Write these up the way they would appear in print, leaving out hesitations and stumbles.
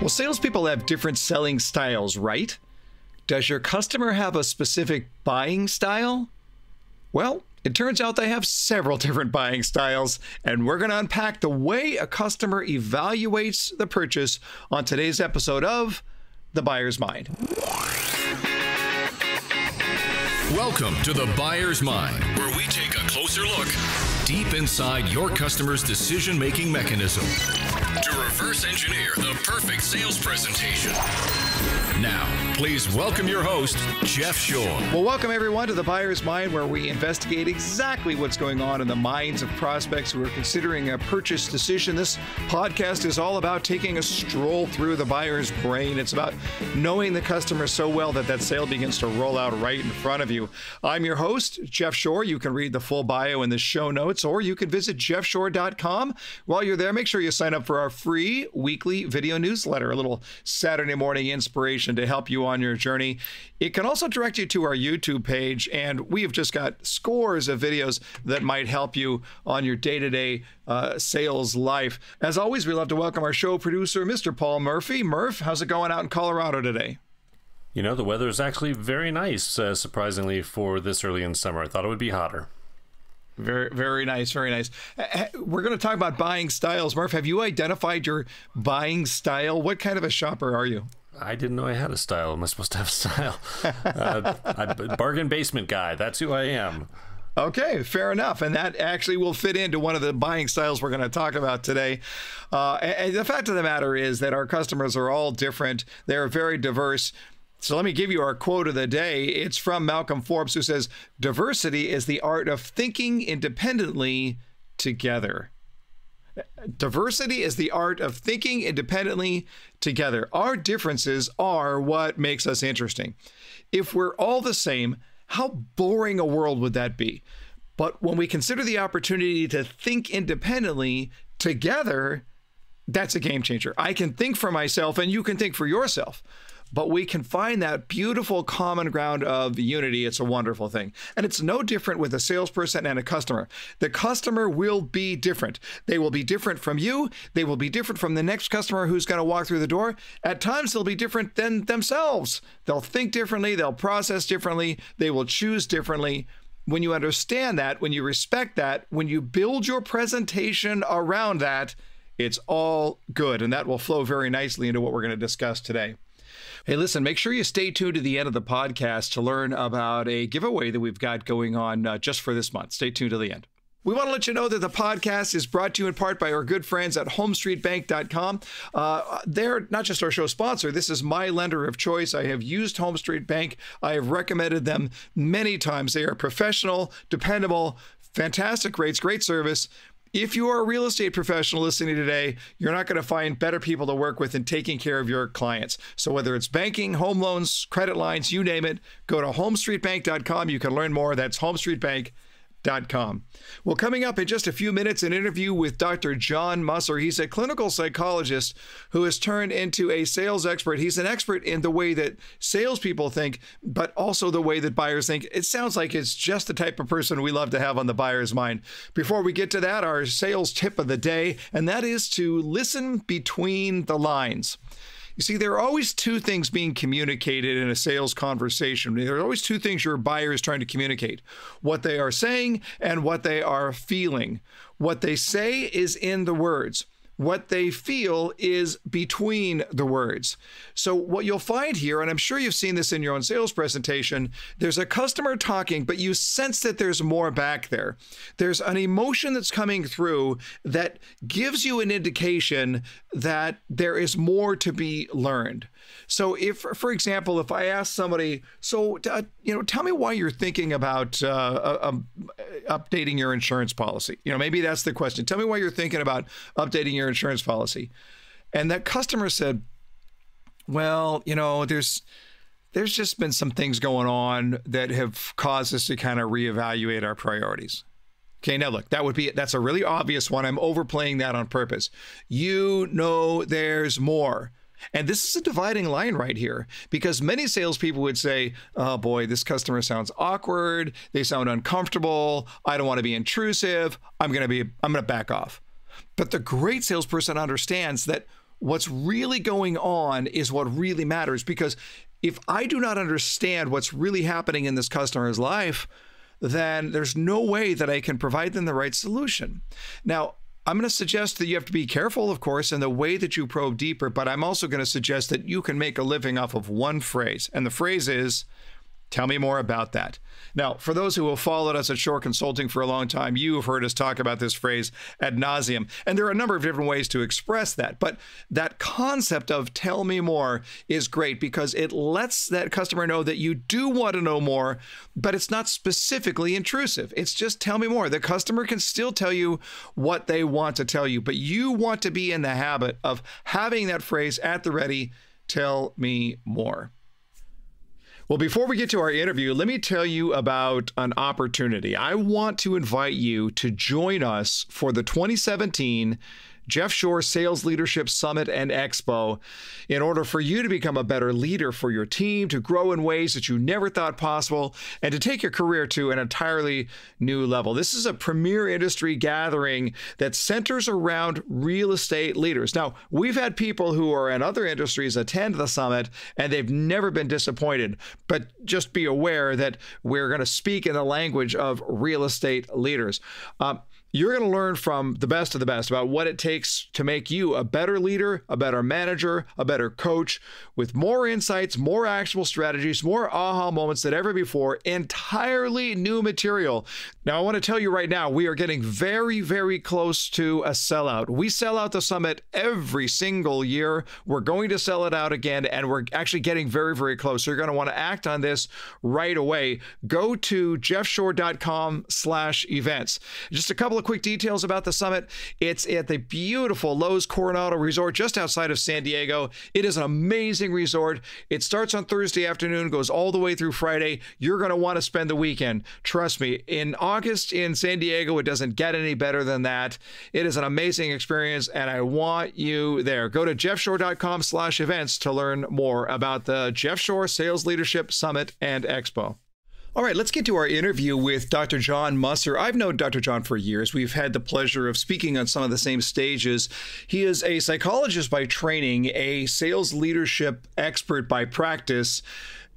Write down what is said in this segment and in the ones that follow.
Well, salespeople have different selling styles, right? Does your customer have a specific buying style? Well, it turns out they have several different buying styles, and we're going to unpack the way a customer evaluates the purchase on today's episode of The Buyer's Mind. Welcome to The Buyer's Mind, where we take a closer look deep inside your customer's decision-making mechanism to reverse engineer the perfect sales presentation. Now, please welcome your host, Jeff Shore. Well, welcome everyone to The Buyer's Mind, where we investigate exactly what's going on in the minds of prospects who are considering a purchase decision. This podcast is all about taking a stroll through the buyer's brain. It's about knowing the customer so well that that sale begins to roll out right in front of you. I'm your host, Jeff Shore. You can read the full bio in the show notes, or you can visit JeffShore.com. While you're there, make sure you sign up for our free weekly video newsletter, a little Saturday morning inspiration to help you on your journey. It can also direct you to our YouTube page, and we've just got scores of videos that might help you on your day-to-day sales life. As always, we love to welcome our show producer, Mr. Paul Murphy. Murph, how's it going out in Colorado today? You know, the weather is actually very nice, surprisingly, for this early in summer. I thought it would be hotter. Very, very nice. Very nice. We're going to talk about buying styles. Murph, have you identified your buying style? What kind of a shopper are you? I didn't know I had a style. Am I supposed to have a style? I'm a bargain basement guy. That's who I am. Okay, fair enough. And that actually will fit into one of the buying styles we're going to talk about today. And the fact of the matter is that our customers are all different. They're very diverse. So let me give you our quote of the day. It's from Malcolm Forbes, who says, "Diversity is the art of thinking independently together." Diversity is the art of thinking independently together. Our differences are what makes us interesting. If we're all the same, how boring a world would that be? But when we consider the opportunity to think independently together, that's a game changer. I can think for myself and you can think for yourself. But we can find that beautiful common ground of unity. It's a wonderful thing. And it's no different with a salesperson and a customer. The customer will be different. They will be different from you. They will be different from the next customer who's going to walk through the door. At times, they'll be different than themselves. They'll think differently. They'll process differently. They will choose differently. When you understand that, when you respect that, when you build your presentation around that, it's all good. And that will flow very nicely into what we're going to discuss today. Hey, listen, make sure you stay tuned to the end of the podcast to learn about a giveaway that we've got going on just for this month. Stay tuned to the end. We want to let you know that the podcast is brought to you in part by our good friends at HomeStreetBank.com. They're not just our show sponsor. This is my lender of choice. I have used Home Street Bank. I have recommended them many times. They are professional, dependable, fantastic rates, great service. If you are a real estate professional listening today, you're not going to find better people to work with in taking care of your clients. So whether it's banking, home loans, credit lines, you name it, go to homestreetbank.com. You can learn more. That's homestreetbank.com. Well, coming up in just a few minutes, an interview with Dr. John Musser. He's a clinical psychologist who has turned into a sales expert. He's an expert in the way that salespeople think, but also the way that buyers think. It sounds like it's just the type of person we love to have on The Buyer's Mind. Before we get to that, our sales tip of the day, and that is to listen between the lines. You see, there are always two things being communicated in a sales conversation. There are always two things your buyer is trying to communicate: what they are saying and what they are feeling. What they say is in the words. What they feel is between the words. So what you'll find here, and I'm sure you've seen this in your own sales presentation, there's a customer talking, but you sense that there's more back there. There's an emotion that's coming through that gives you an indication that there is more to be learned. So if, for example, if I ask somebody, so, you know, tell me why you're thinking about updating your insurance policy. You know, maybe that's the question. Tell me why you're thinking about updating your insurance policy. And that customer said, well, you know, there's just been some things going on that have caused us to kind of reevaluate our priorities. Okay, now look, that's a really obvious one. I'm overplaying that on purpose. You know, there's more. And this is a dividing line right here, because many salespeople would say, oh boy, this customer sounds awkward. They sound uncomfortable. I don't want to be intrusive. I'm going to back off. But the great salesperson understands that what's really going on is what really matters, because if I do not understand what's really happening in this customer's life, then there's no way that I can provide them the right solution. Now, I'm going to suggest that you have to be careful, of course, in the way that you probe deeper, but I'm also going to suggest that you can make a living off of one phrase, and the phrase is, tell me more about that. Now, for those who have followed us at Shore Consulting for a long time, you have heard us talk about this phrase ad nauseum. And there are a number of different ways to express that. But that concept of tell me more is great because it lets that customer know that you do want to know more, but it's not specifically intrusive. It's just tell me more. The customer can still tell you what they want to tell you, but you want to be in the habit of having that phrase at the ready, tell me more. Well, before we get to our interview, let me tell you about an opportunity. I want to invite you to join us for the 2017 Jeff Shore Sales Leadership Summit and Expo in order for you to become a better leader for your team, to grow in ways that you never thought possible, and to take your career to an entirely new level. This is a premier industry gathering that centers around real estate leaders. Now, we've had people who are in other industries attend the summit, and they've never been disappointed, but just be aware that we're going to speak in the language of real estate leaders. You're going to learn from the best of the best about what it takes to make you a better leader, a better manager, a better coach, with more insights, more actionable strategies, more aha moments than ever before, entirely new material. Now, I want to tell you right now, we are getting very, very close to a sellout. We sell out the summit every single year. We're going to sell it out again, and we're actually getting very, very close. So you're going to want to act on this right away. Go to JeffShore.com/events. Just a couple of quick details about the summit. It's at the beautiful Lowe's Coronado Resort just outside of San Diego. It is an amazing resort. It starts on Thursday afternoon, goes all the way through Friday. You're going to want to spend the weekend. Trust me, in August in San Diego, it doesn't get any better than that. It is an amazing experience, and I want you there. Go to JeffShore.com/events to learn more about the Jeff Shore Sales Leadership Summit and Expo. All right, let's get to our interview with Dr. John Musser. I've known Dr. John for years. We've had the pleasure of speaking on some of the same stages. He is a psychologist by training, a sales leadership expert by practice.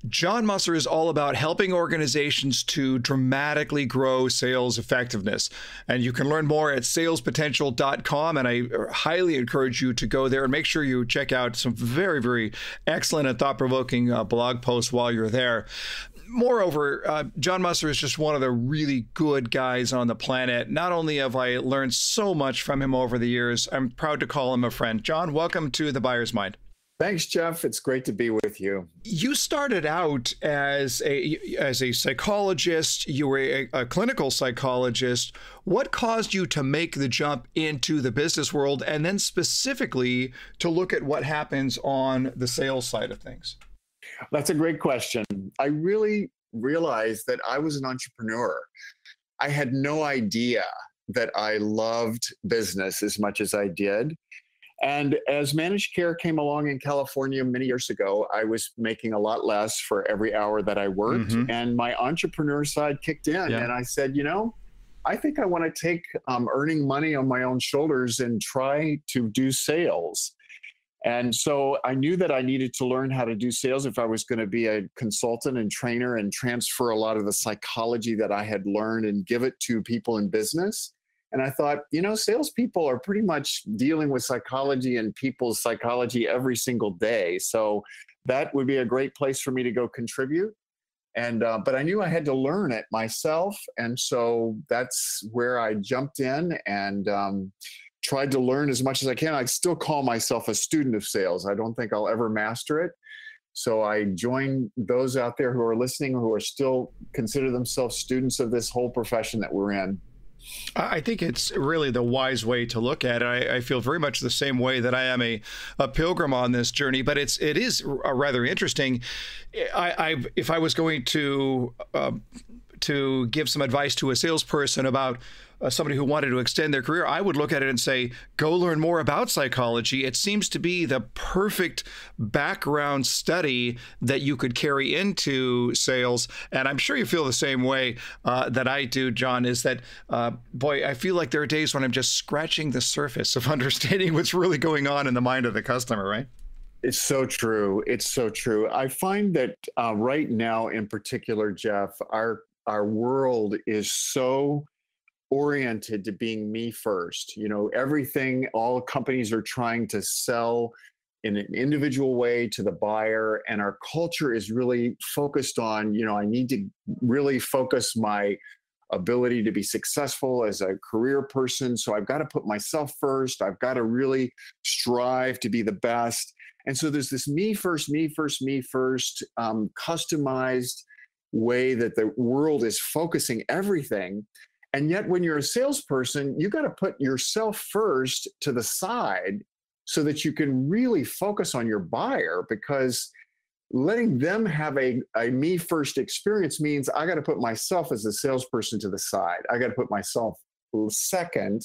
John Musser is all about helping organizations to dramatically grow sales effectiveness. And you can learn more at salespotential.com. And I highly encourage you to go there and make sure you check out some very, very excellent and thought-provoking blog posts while you're there. Moreover, John Musser is just one of the really good guys on the planet. Not only have I learned so much from him over the years, I'm proud to call him a friend. John, welcome to The Buyer's Mind. Thanks, Jeff. It's great to be with you. You started out as a psychologist. You were a clinical psychologist. What caused you to make the jump into the business world and then specifically to look at what happens on the sales side of things? That's a great question. I really realized that I was an entrepreneur. I had no idea that I loved business as much as I did. And as managed care came along in California many years ago, I was making a lot less for every hour that I worked. And my entrepreneur side kicked in. And I said, you know, I think I want to take earning money on my own shoulders and try to do sales. And so I knew that I needed to learn how to do sales if I was going to be a consultant and trainer and transfer a lot of the psychology that I had learned and give it to people in business. And I thought, you know, salespeople are pretty much dealing with psychology and people's psychology every single day. So that would be a great place for me to go contribute. And but I knew I had to learn it myself. And so that's where I jumped in and tried to learn as much as I can. I still call myself a student of sales. I don't think I'll ever master it. So I join those out there who are listening, who are still consider themselves students of this whole profession that we're in. I think it's really the wise way to look at it. I feel very much the same way that I am a pilgrim on this journey, but it is a rather interesting. If I was going to give some advice to a salesperson about somebody who wanted to extend their career, I would look at it and say, go learn more about psychology. It seems to be the perfect background study that you could carry into sales. And I'm sure you feel the same way that I do, John, is that, boy, I feel like there are days when I'm just scratching the surface of understanding what's really going on in the mind of the customer, right? It's so true. It's so true. I find that right now in particular, Jeff, our world is so oriented to being me first. You know, everything, all companies are trying to sell in an individual way to the buyer. And our culture is really focused on, you know, I need to really focus my ability to be successful as a career person. So I've got to put myself first. I've got to really strive to be the best. And so there's this me first, customized way that the world is focusing everything. And yet when you're a salesperson, you got to put yourself first to the side so that you can really focus on your buyer, because letting them have a me first experience means I got to put myself as a salesperson to the side. I got to put myself second,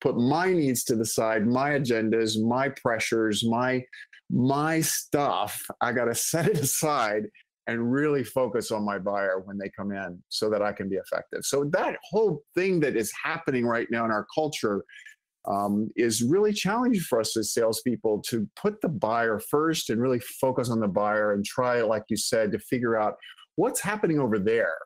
put my needs to the side, my agendas, my pressures, my stuff. I got to set it aside and really focus on my buyer when they come in so that I can be effective. So that whole thing that is happening right now in our culture is really challenging for us as salespeople to put the buyer first and really focus on the buyer and try, like you said, to figure out what's happening over there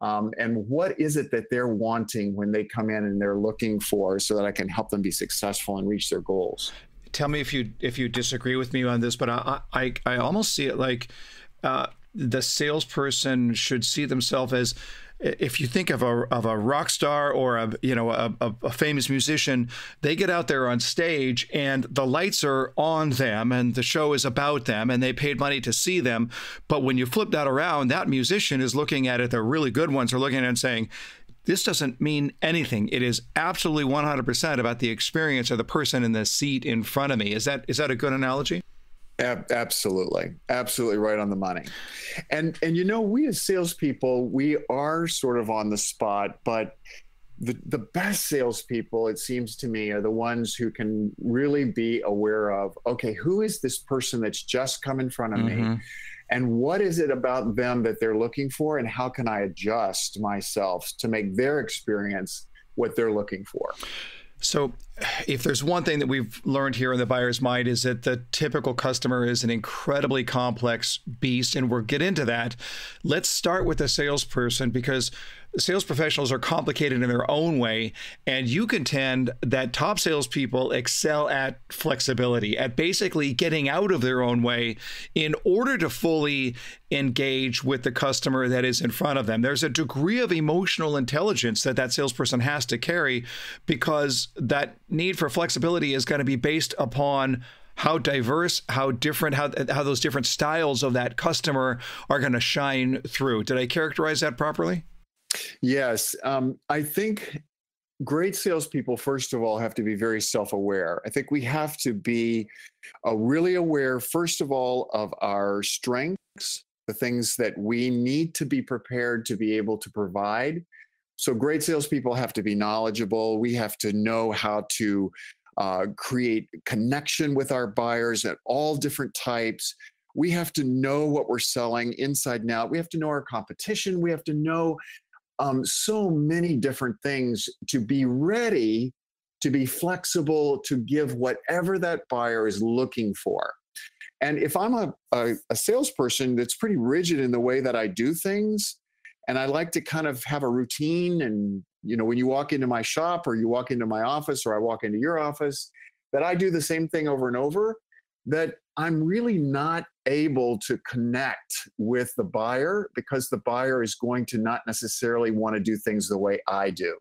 and what is it that they're wanting when they come in and they're looking for, so that I can help them be successful and reach their goals. Tell me if you disagree with me on this, but I almost see it like the salesperson should see themselves as, if you think of a rock star or a famous musician, they get out there on stage and the lights are on them and the show is about them and they paid money to see them. But when you flip that around, that musician is looking at it. The really good ones are looking at it and saying, this doesn't mean anything. It is absolutely 100% about the experience of the person in the seat in front of me. Is that a good analogy? Absolutely. Absolutely right on the money. And you know, we as salespeople, we are sort of on the spot, but the best salespeople, it seems to me, are the ones who can really be aware of, okay, who is this person that's just come in front of me? And what is it about them that they're looking for? And how can I adjust myself to make their experience what they're looking for? So if there's one thing that we've learned here in The Buyer's Mind, is that the typical customer is an incredibly complex beast, and we'll get into that. Let's start with the salesperson, because sales professionals are complicated in their own way. And you contend that top salespeople excel at flexibility, at basically getting out of their own way in order to fully engage with the customer that is in front of them. There's a degree of emotional intelligence that salesperson has to carry, because that need for flexibility is going to be based upon how diverse, how different, how those different styles of that customer are going to shine through. Did I characterize that properly? Yes. I think great salespeople, first of all, have to be very self-aware. I think we have to be really aware, first of all, of our strengths, the things that we need to be prepared to be able to provide. So great salespeople have to be knowledgeable. We have to know how to create connection with our buyers at all different types. We have to know what we're selling inside and out. We have to know our competition. We have to know so many different things to be ready, to be flexible, to give whatever that buyer is looking for. And if I'm a salesperson that's pretty rigid in the way that I do things, and I like to kind of have a routine, and you know, when you walk into my shop or you walk into my office or I walk into your office, that I do the same thing over and over, that I'm really not able to connect with the buyer, because the buyer is going to not necessarily want to do things the way I do.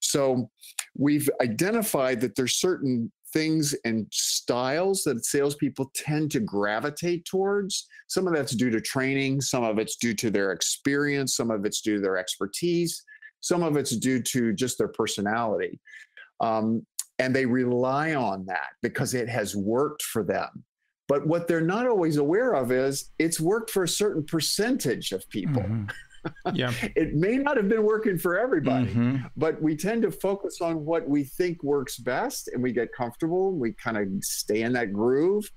So we've identified that there's certain things and styles that salespeople tend to gravitate towards. Some of that's due to training, some of it's due to their experience, some of it's due to their expertise, some of it's due to just their personality. And they rely on that because it has worked for them. But what they're not always aware of is it's worked for a certain percentage of people. Yeah. It may not have been working for everybody, but we tend to focus on what we think works best, and we get comfortable, and we kind of stay in that groove,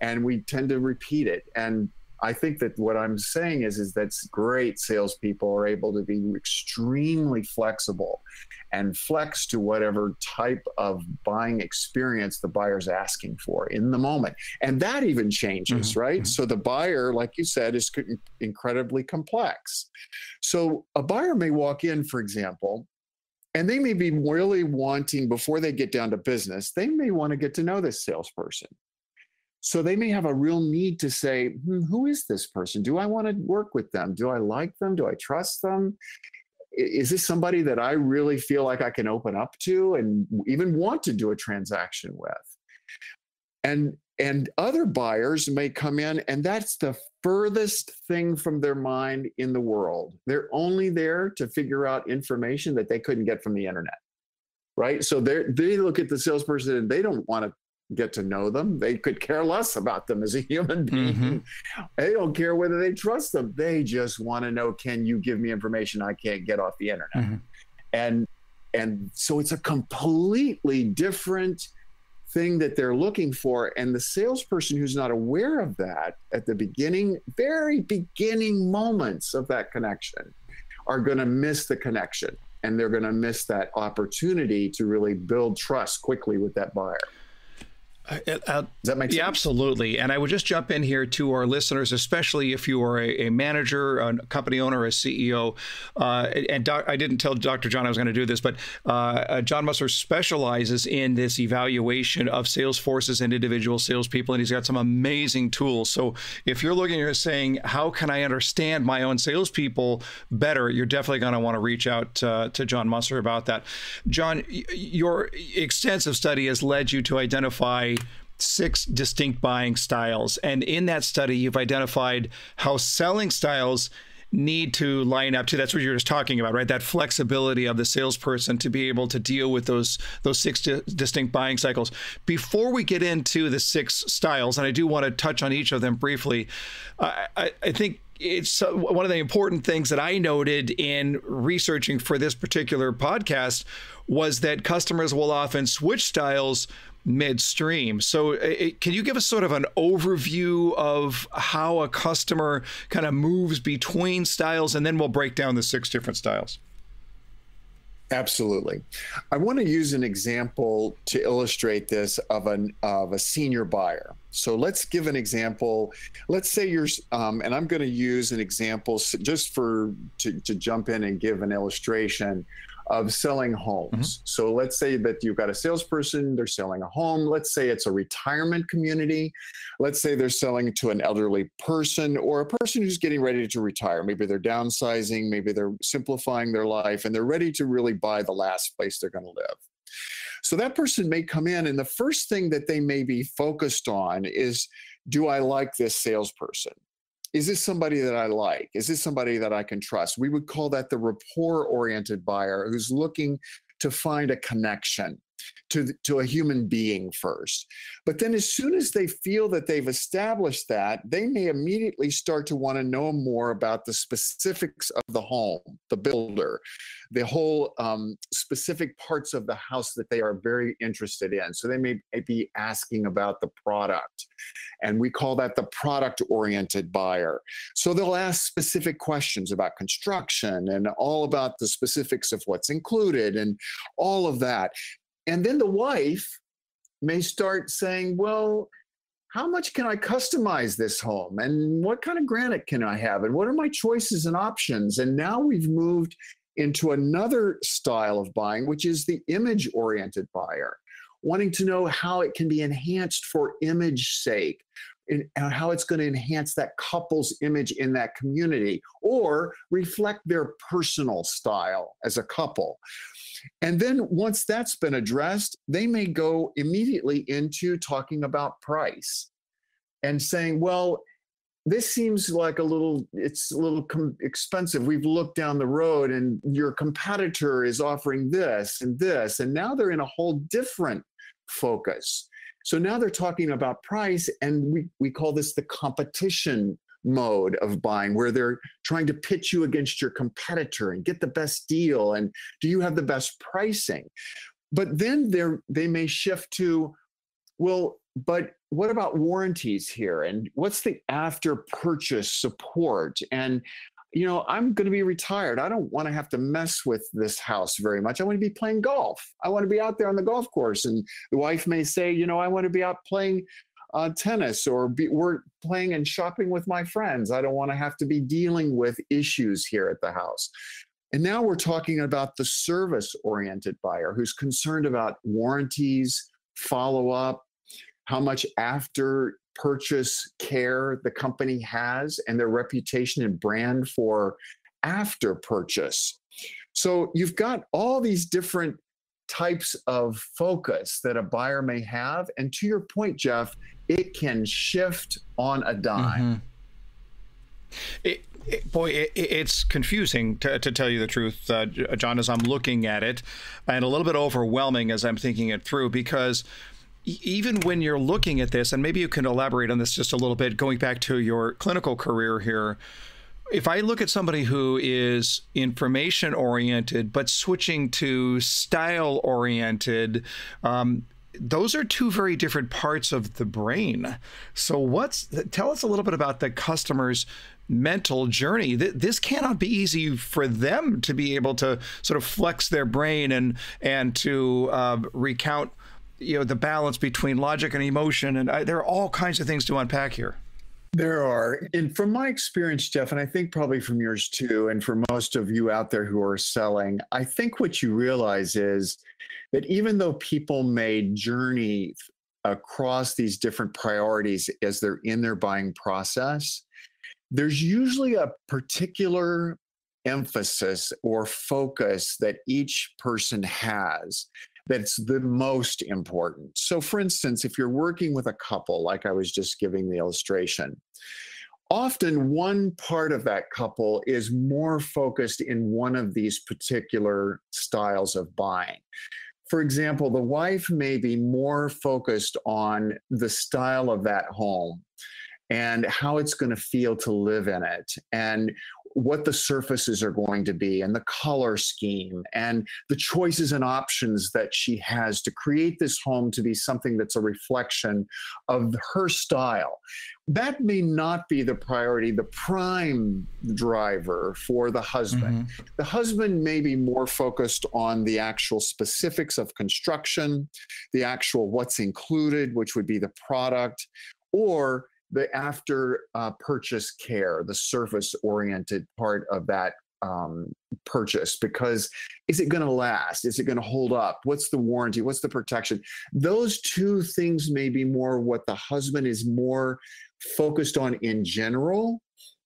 and we tend to repeat it. And I think that what I'm saying is that great salespeople are able to be extremely flexible and flex to whatever type of buying experience the buyer's asking for in the moment. And that even changes, right? So the buyer, like you said, is incredibly complex. So a buyer may walk in, for example, and they may be really wanting, before they get down to business, they may want to get to know this salesperson. So they may have a real need to say, who is this person? Do I want to work with them? Do I like them? Do I trust them? Is this somebody that I really feel like I can open up to and even want to do a transaction with? And other buyers may come in, and that's the furthest thing from their mind in the world. They're only there to figure out information that they couldn't get from the internet, right? So they look at the salesperson and they don't want to get to know them. They could care less about them as a human being. They don't care whether they trust them. They just want to know, can you give me information I can't get off the internet? And so it's a completely different thing that they're looking for. And the salesperson who's not aware of that at the beginning, very beginning moments of that connection, are going to miss the connection. And they're going to miss that opportunity to really build trust quickly with that buyer. Does that make sense? Yeah, absolutely. And I would just jump in here to our listeners, especially if you are a manager, a company owner, a CEO. I didn't tell Dr. John I was going to do this, but John Musser specializes in this evaluation of sales forces and individual salespeople, and he's got some amazing tools. So if you're looking at saying, how can I understand my own salespeople better, you're definitely going to want to reach out to John Musser about that. John, your extensive study has led you to identify 6 distinct buying styles. And in that study, you've identified how selling styles need to line up to, that's what you were just talking about, right? That flexibility of the salesperson to be able to deal with those 6 distinct buying cycles. Before we get into the 6 styles, and I do want to touch on each of them briefly, I think it's one of the important things that I noted in researching for this particular podcast was that customers will often switch styles midstream. So can you give us sort of an overview of how a customer kind of moves between styles, and then we'll break down the 6 different styles? Absolutely. I want to use an example to illustrate this of a senior buyer. So let's give an example. Let's say you're, and I'm going to use an example just to jump in and give an illustration of selling homes. So let's say that you've got a salesperson, they're selling a home. Let's say it's a retirement community. Let's say they're selling to an elderly person or a person who's getting ready to retire. Maybe they're downsizing, maybe they're simplifying their life, and they're ready to really buy the last place they're going to live. So that person may come in, and the first thing that they may be focused on is, do I like this salesperson? Is this somebody that I like? Is this somebody that I can trust? We would call that the rapport-oriented buyer, who's looking to find a connection to a human being first. But then as soon as they feel that they've established that, they may immediately start to want to know more about the specifics of the home, the builder, the whole specific parts of the house that they are very interested in. So they may be asking about the product, and we call that the product-oriented buyer. So they'll ask specific questions about construction and all about the specifics of what's included and all of that. And then the wife may start saying, well, how much can I customize this home? And what kind of granite can I have? And what are my choices and options? And now we've moved into another style of buying, which is the image-oriented buyer, wanting to know how it can be enhanced for image sake, and how it's going to enhance that couple's image in that community or reflect their personal style as a couple. And then once that's been addressed, they may go immediately into talking about price and saying, well, this seems like it's a little expensive. We've looked down the road and your competitor is offering this and this. And now they're in a whole different focus. So now they're talking about price, and we call this the competition mode of buying, where they're trying to pitch you against your competitor and get the best deal, and do you have the best pricing? But then they may shift to, well, but what about warranties here? And what's the after-purchase support? And, you know, I'm going to be retired. I don't want to have to mess with this house very much. I want to be playing golf. I want to be out there on the golf course. And the wife may say, you know, I want to be out playing tennis, or we're playing and shopping with my friends. I don't want to have to be dealing with issues here at the house. And now we're talking about the service-oriented buyer who's concerned about warranties, follow-up, how much after purchase care the company has, and their reputation and brand for after purchase. So you've got all these different types of focus that a buyer may have. And to your point, Jeff, it can shift on a dime. Mm-hmm. It's confusing, to tell you the truth, John, as I'm looking at it, and a little bit overwhelming as I'm thinking it through, because even when you're looking at this, and maybe you can elaborate on this just a little bit, going back to your clinical career here, if I look at somebody who is information oriented, but switching to style oriented, those are two very different parts of the brain. So tell us a little bit about the customer's mental journey. This cannot be easy for them to be able to sort of flex their brain and to recount, you know, the balance between logic and emotion. And there are all kinds of things to unpack here. There are. And from my experience, Jeff, and I think probably from yours too, and for most of you out there who are selling, I think what you realize is that even though people may journey across these different priorities as they're in their buying process, there's usually a particular emphasis or focus that each person has that's the most important. So for instance, if you're working with a couple, like I was just giving the illustration, often one part of that couple is more focused in one of these particular styles of buying. For example, the wife may be more focused on the style of that home and how it's going to feel to live in it, and what the surfaces are going to be, and the color scheme, and the choices and options that she has to create this home to be something that's a reflection of her style. That may not be the priority, the prime driver for the husband. Mm-hmm. The husband may be more focused on the actual specifics of construction, the actual what's included, which would be the product, or the after purchase care, the service oriented part of that purchase, because is it going to last? Is it going to hold up? What's the warranty? What's the protection? Those two things may be more what the husband is more focused on in general,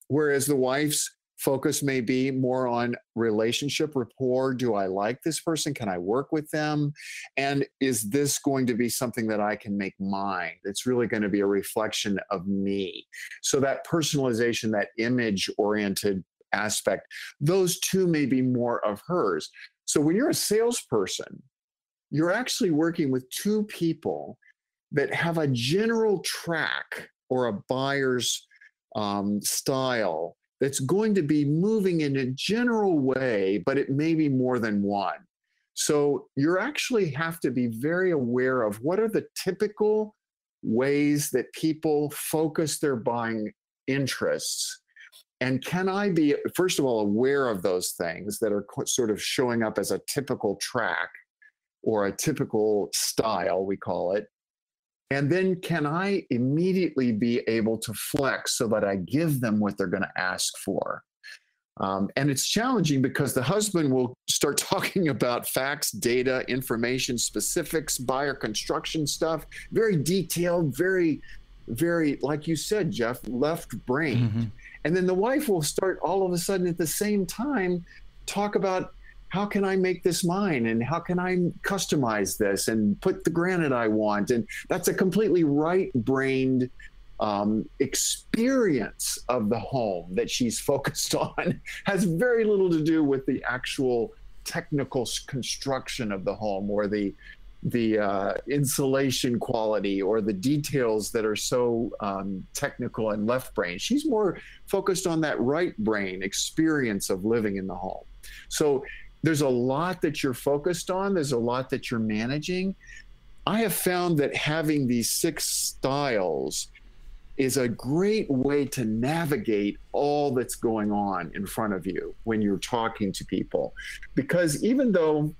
whereas the wife's focus may be more on relationship rapport. Do I like this person? Can I work with them? And is this going to be something that I can make mine? It's really going to be a reflection of me. So that personalization, that image-oriented aspect, those two may be more of hers. So when you're a salesperson, you're actually working with two people that have a general track or a buyer's style that's going to be moving in a general way, but it may be more than one. So you actually have to be very aware of what are the typical ways that people focus their buying interests. And can I be, first of all, aware of those things that are sort of showing up as a typical track or a typical style, we call it. And then can I immediately be able to flex so that I give them what they're going to ask for? And it's challenging because the husband will start talking about facts, data, information, specifics, buyer construction stuff, very detailed, very, very, like you said, Jeff, left brain. Mm-hmm. And then the wife will start all of a sudden at the same time talk about, how can I make this mine? And how can I customize this and put the granite I want? And that's a completely right-brained experience of the home that she's focused on. Has very little to do with the actual technical construction of the home or the the insulation quality or the details that are so technical and left brain. She's more focused on that right brain experience of living in the home. So there's a lot that you're focused on. There's a lot that you're managing. I have found that having these 6 styles is a great way to navigate all that's going on in front of you when you're talking to people. Because even though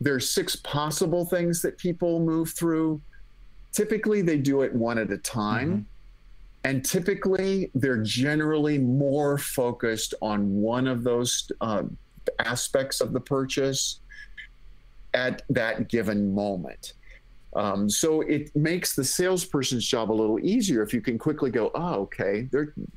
there's 6 possible things that people move through, typically they do it one at a time. Mm-hmm. And typically they're generally more focused on one of those aspects of the purchase at that given moment. So it makes the salesperson's job a little easier if you can quickly go, oh, okay,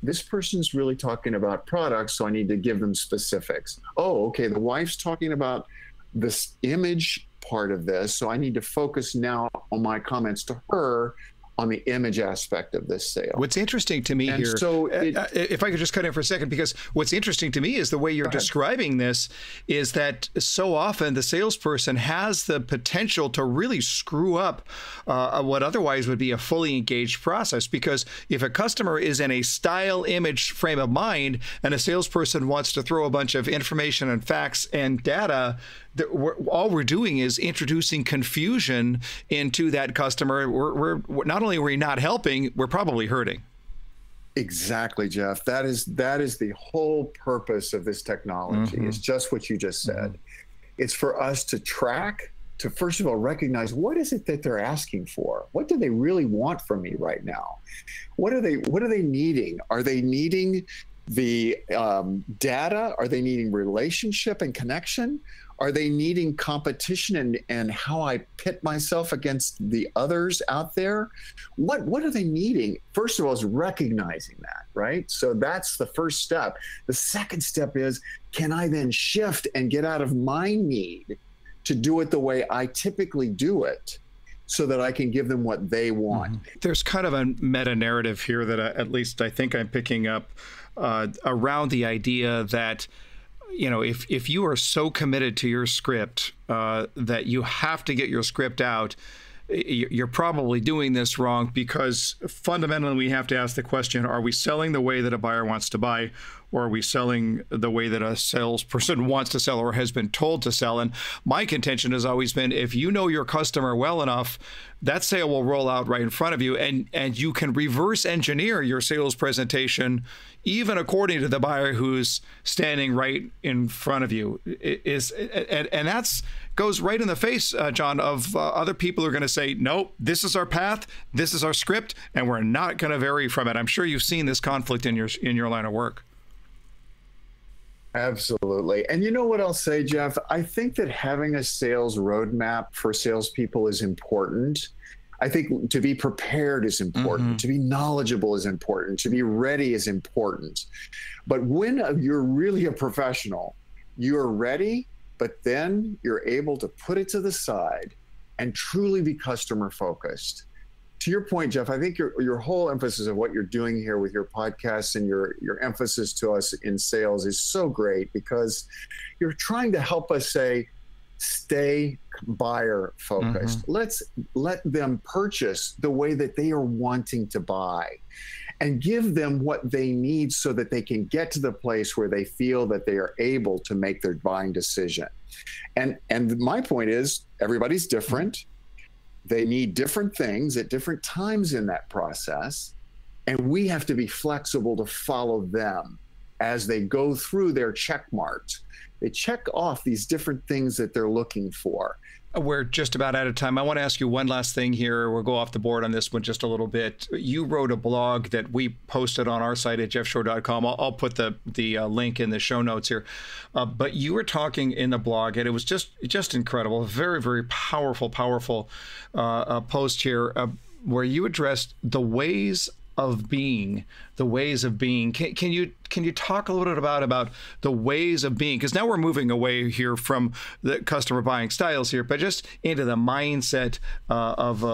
this person's really talking about products, so I need to give them specifics. Oh, okay, the wife's talking about this image part of this, so I need to focus now on my comments to her on the image aspect of this sale. What's interesting to me here, so if I could just cut in for a second, because what's interesting to me is the way you're describing this is that so often the salesperson has the potential to really screw up what otherwise would be a fully engaged process. Because if a customer is in a style, image, frame of mind, and a salesperson wants to throw a bunch of information and facts and data, all we're doing is introducing confusion into that customer. We're not only are we not helping, we're probably hurting. Exactly, Jeff. That is the whole purpose of this technology. Mm-hmm. It's just what you just said. Mm-hmm. It's for us to track, to first of all recognize what is it that they're asking for. What do they really want from me right now? What are they needing? Are they needing the data? Are they needing relationship and connection? Are they needing competition and how I pit myself against the others out there? What are they needing? First of all, is recognizing that, right? So that's the first step. The second step is, can I then shift and get out of my need to do it the way I typically do it, so that I can give them what they want? Mm-hmm. There's kind of a meta narrative here that at least I think I'm picking up around the idea that, you know, if you are so committed to your script that you have to get your script out, you're probably doing this wrong, because fundamentally we have to ask the question, are we selling the way that a buyer wants to buy, or are we selling the way that a salesperson wants to sell or has been told to sell? And my contention has always been, if you know your customer well enough, that sale will roll out right in front of you, and you can reverse engineer your sales presentation even according to the buyer who's standing right in front of you. And that's goes right in the face, John, of other people who are going to say, nope, this is our path, this is our script, and we're not going to vary from it. I'm sure you've seen this conflict in your line of work. Absolutely. And you know what I'll say, Jeff? I think that having a sales roadmap for salespeople is important. I think to be prepared is important, mm-hmm. to be knowledgeable is important, to be ready is important. But when you're really a professional, you're ready, but then you're able to put it to the side and truly be customer focused. To your point, Jeff, I think your whole emphasis of what you're doing here with your podcast and your emphasis to us in sales is so great, because you're trying to help us say, stay buyer focused. Mm-hmm. Let's let them purchase the way that they are wanting to buy, and give them what they need so that they can get to the place where they feel that they are able to make their buying decision. And my point is, everybody's different. They need different things at different times in that process, and we have to be flexible to follow them as they go through their check marks. They check off these different things that they're looking for. We're just about out of time. I want to ask you one last thing here. We'll go off the board on this one just a little bit. You wrote a blog that we posted on our site at JeffShore.com. I'll put the link in the show notes here. But you were talking in the blog, and it was just incredible. Very, very powerful post here where you addressed the ways of being, Can you talk a little bit about the ways of being? Because now we're moving away here from the customer buying styles here, but just into the mindset of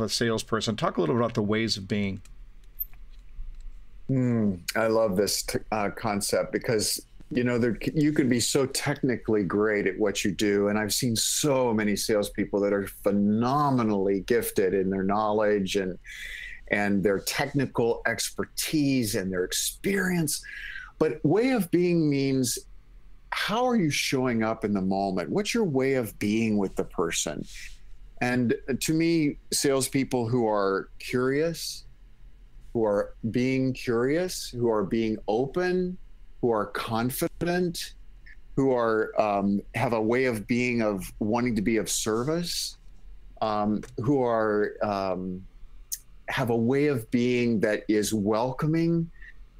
a salesperson. Talk a little bit about the ways of being. I love this concept, because You know, there, you can be so technically great at what you do. And I've seen so many salespeople that are phenomenally gifted in their knowledge and their technical expertise and their experience. But way of being means, how are you showing up in the moment? What's your way of being with the person? And to me, salespeople who are curious, who are being curious, who are being open, who are confident, who are have a way of being of wanting to be of service, who are have a way of being that is welcoming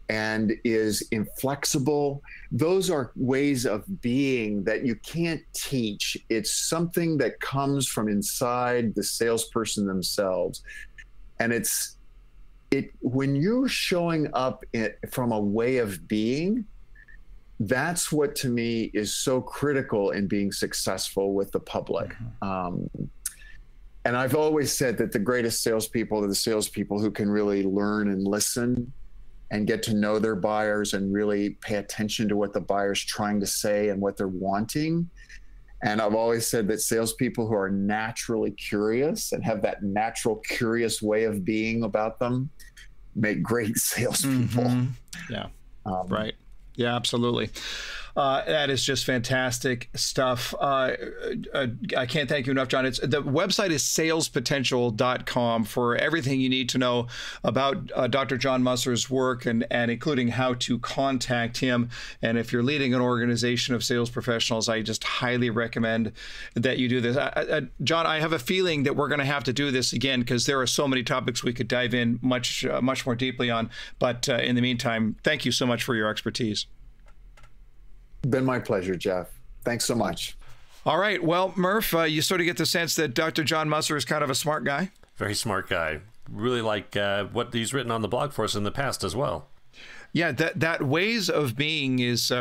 and is inflexible. Those are ways of being that you can't teach. It's something that comes from inside the salesperson themselves. And it when you're showing up from a way of being, that's what to me is so critical in being successful with the public. And I've always said that the greatest salespeople are the salespeople who can really learn and listen and get to know their buyers and really pay attention to what the buyer's trying to say and what they're wanting. And I've always said that salespeople who are naturally curious and have that natural curious way of being about them make great salespeople. Yeah, right. Yeah, absolutely. That is just fantastic stuff. I can't thank you enough, John. The website is salespotential.com for everything you need to know about Dr. John Musser's work and including how to contact him. And if you're leading an organization of sales professionals, I just highly recommend that you do this. John, I have a feeling that we're going to have to do this again because there are so many topics we could dive in much more deeply on. But in the meantime, thank you so much for your expertise. Been my pleasure, Jeff. Thanks so much. All right. Well, Murph, you sort of get the sense that Dr. John Musser is kind of a smart guy. Very smart guy. Really like what he's written on the blog for us in the past as well. Yeah, that ways of being is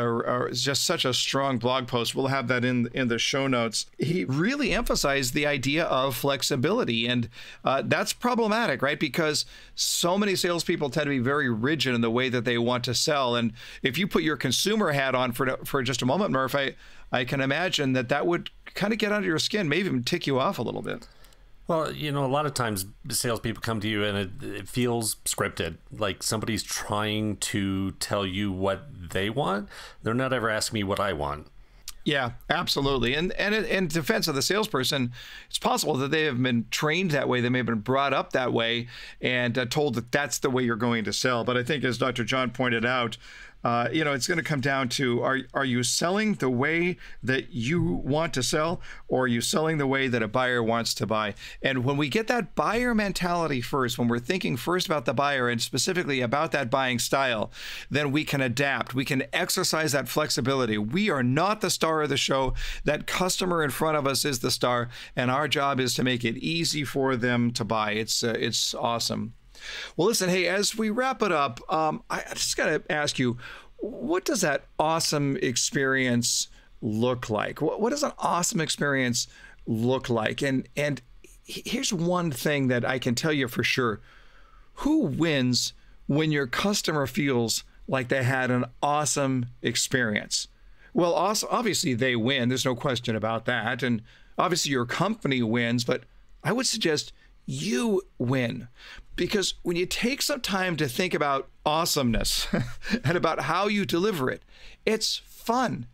just such a strong blog post. We'll have that in the show notes. He really emphasized the idea of flexibility, and that's problematic, right? Because so many salespeople tend to be very rigid in the way that they want to sell. And if you put your consumer hat on for just a moment, Murph, I can imagine that would kind of get under your skin, maybe even tick you off a little bit. Well, you know, a lot of times salespeople come to you and it feels scripted, like somebody's trying to tell you what they want. They're not ever asking me what I want. Yeah, absolutely. And in defense of the salesperson, it's possible that they have been trained that way. They may have been brought up that way and told that that's the way you're going to sell. But I think, as Dr. John pointed out, you know, it's going to come down to, are you selling the way that you want to sell, or are you selling the way that a buyer wants to buy? And when we get that buyer mentality first, when we're thinking first about the buyer and specifically about that buying style, then we can adapt. We can exercise that flexibility. We are not the star of the show. That customer in front of us is the star, and our job is to make it easy for them to buy. It's awesome. Well, listen, hey, as we wrap it up, I just got to ask you, what does that awesome experience look like? What does an awesome experience look like? And here's one thing that I can tell you for sure. Who wins when your customer feels like they had an awesome experience? Well, obviously they win. There's no question about that. And obviously your company wins, but I would suggest you win. Because when you take some time to think about awesomeness and about how you deliver it, it's fun.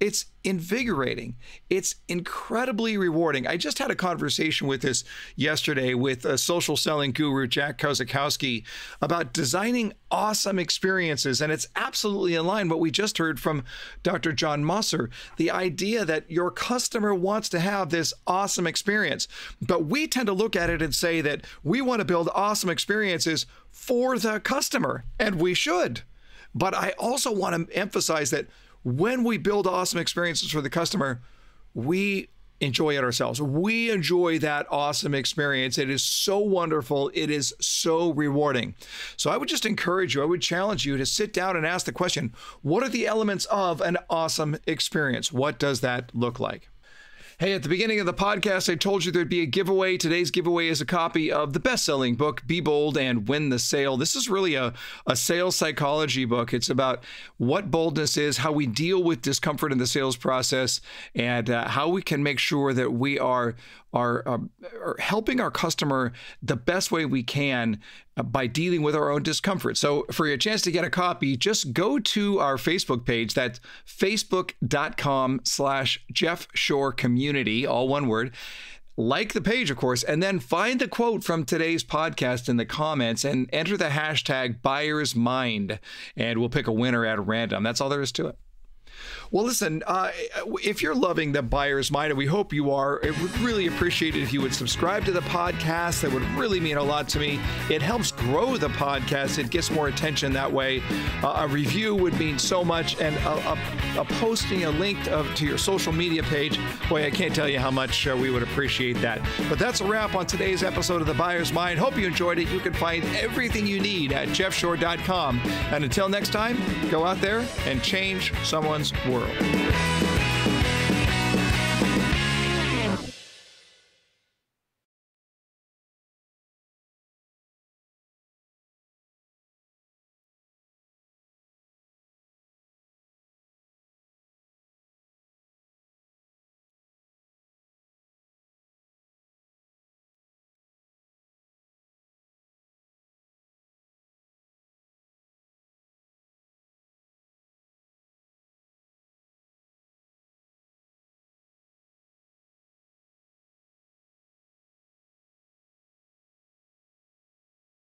It's invigorating. It's incredibly rewarding. I just had a conversation with this yesterday with a social selling guru, Jack Kozakowski, about designing awesome experiences. And it's absolutely in line with what we just heard from Dr. John Musser, the idea that your customer wants to have this awesome experience. But we tend to look at it and say that we want to build awesome experiences for the customer, and we should. But I also want to emphasize that when we build awesome experiences for the customer, we enjoy it ourselves. We enjoy that awesome experience. It is so wonderful. It is so rewarding. So I would just encourage you, I would challenge you to sit down and ask the question, what are the elements of an awesome experience? What does that look like? Hey, at the beginning of the podcast, I told you there'd be a giveaway. Today's giveaway is a copy of the best-selling book, Be Bold and Win the Sale. This is really a sales psychology book. It's about what boldness is, how we deal with discomfort in the sales process, and how we can make sure that we are helping our customer the best way we can by dealing with our own discomfort. So for your chance to get a copy, just go to our Facebook page. That's facebook.com/Jeff Shore Community, all one word. Like the page, of course, and then find the quote from today's podcast in the comments and enter the hashtag Buyer's Mind, and we'll pick a winner at random. That's all there is to it. Well, listen, if you're loving The Buyer's Mind, and we hope you are, it would really appreciate it if you would subscribe to the podcast. That would really mean a lot to me. It helps grow the podcast. It gets more attention that way. A review would mean so much, and a posting a link to your social media page. Boy, I can't tell you how much we would appreciate that. But that's a wrap on today's episode of The Buyer's Mind. Hope you enjoyed it. You can find everything you need at JeffShore.com. And until next time, go out there and change someone's world.